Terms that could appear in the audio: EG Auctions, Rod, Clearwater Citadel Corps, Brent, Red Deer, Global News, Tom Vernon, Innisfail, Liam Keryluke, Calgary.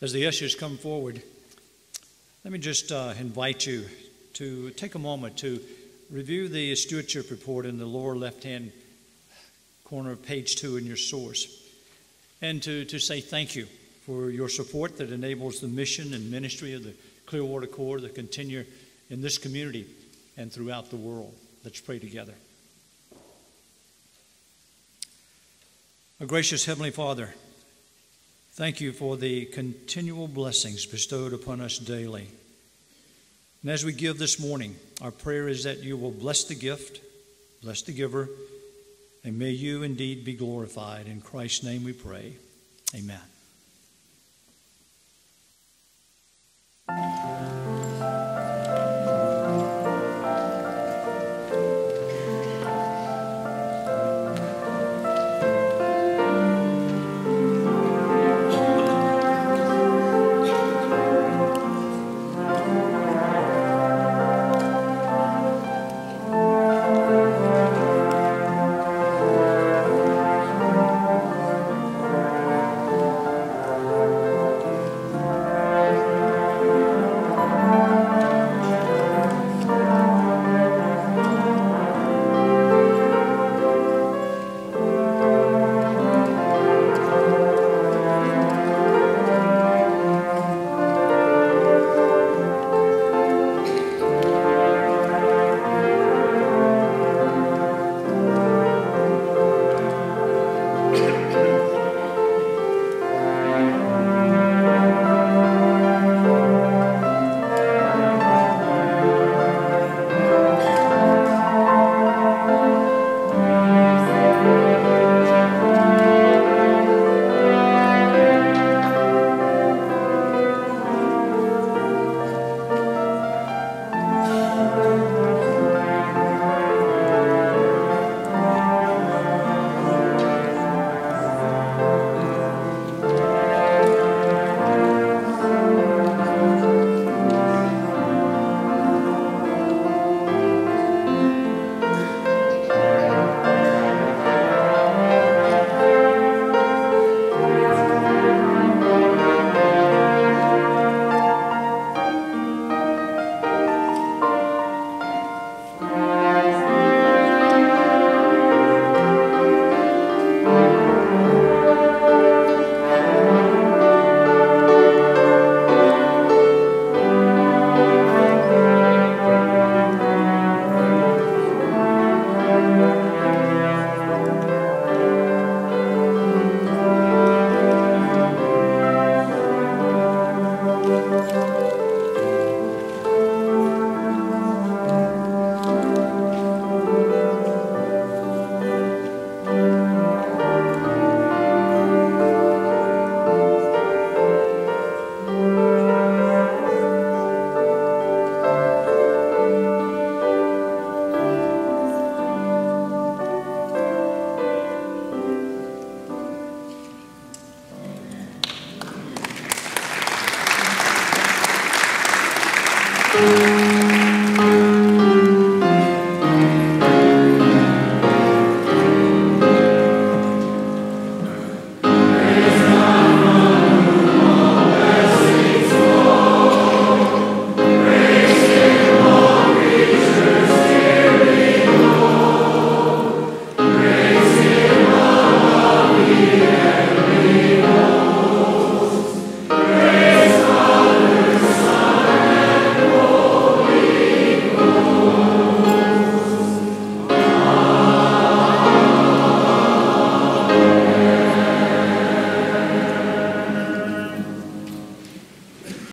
As the ushers come forward, let me just invite you to take a moment to review the stewardship report in the lower left-hand corner of page 2 in your source, and to say thank you for your support that enables the mission and ministry of the Clearwater Corps to continue in this community and throughout the world. Let's pray together. Our gracious Heavenly Father, thank you for the continual blessings bestowed upon us daily. And as we give this morning, our prayer is that you will bless the gift, bless the giver, and may you indeed be glorified. In Christ's name we pray. Amen.